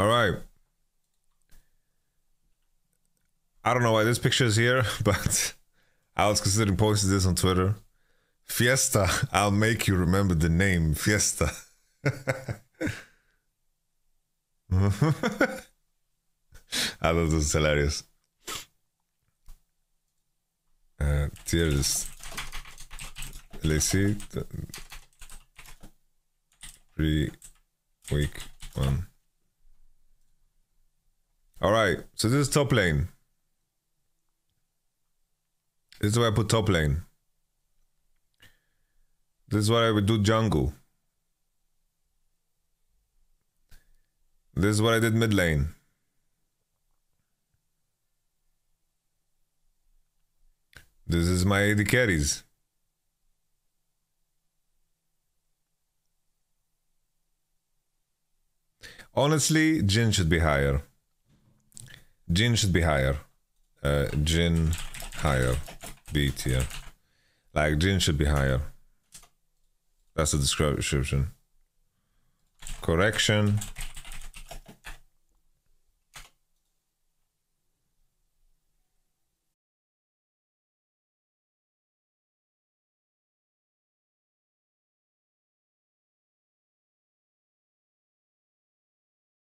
All right. I don't know why this picture is here, but I was considering posting this on Twitter. Fiesta, I'll make you remember the name, Fiesta. I thought this was hilarious. Tears. Lacey. 3 week one. Alright, so this is top lane. This is where I put top lane. This is where I would do jungle. This is what I did mid lane. This is my AD carries. Honestly, Jhin should be higher. Jhin should be higher. Jhin higher. B tier. Like, Jhin should be higher. That's the description. Correction.